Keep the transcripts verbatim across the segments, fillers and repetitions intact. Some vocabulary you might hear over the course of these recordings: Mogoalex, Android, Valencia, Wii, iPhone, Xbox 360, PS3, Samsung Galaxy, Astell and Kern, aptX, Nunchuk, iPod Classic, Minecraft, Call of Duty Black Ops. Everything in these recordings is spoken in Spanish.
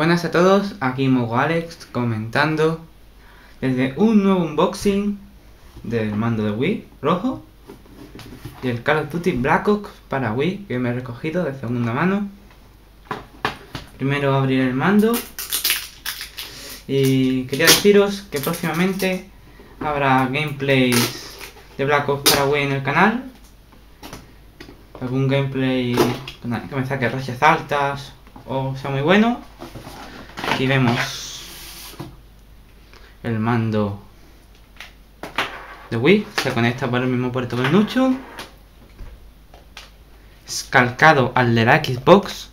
Buenas a todos, aquí Mogoalex comentando desde un nuevo unboxing del mando de Wii rojo y el Call of Duty Black Ops para Wii que me he recogido de segunda mano. Primero abrir el mando y quería deciros que próximamente habrá gameplays de Black Ops para Wii en el canal. Algún gameplay que me saque rachas altas o sea muy bueno. Aquí vemos el mando de Wii, se conecta por el mismo puerto que el Nunchuk, es calcado al de la Xbox.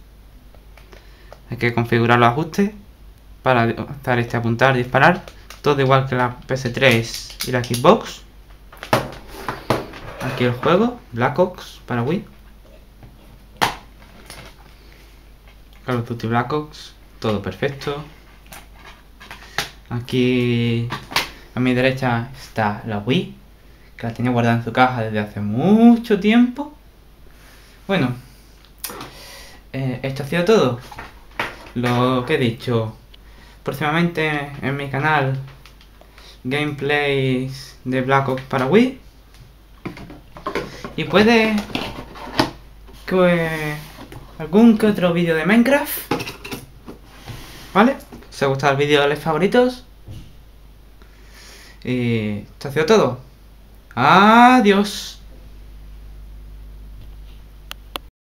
Hay que configurar los ajustes para estar este apuntar, disparar, todo igual que la P S tres y la Xbox. Aquí el juego Black Ops para Wii, Call of Duty Black Ops, todo perfecto. Aquí a mi derecha está la Wii, que la tenía guardada en su caja desde hace mucho tiempo. Bueno, eh, esto ha sido todo lo que he dicho. Próximamente en mi canal gameplays de Black Ops para Wii. Y puede que algún que otro vídeo de Minecraft, ¿vale? Si os ha gustado el vídeo, de los favoritos. Y esto ha sido todo. Adiós.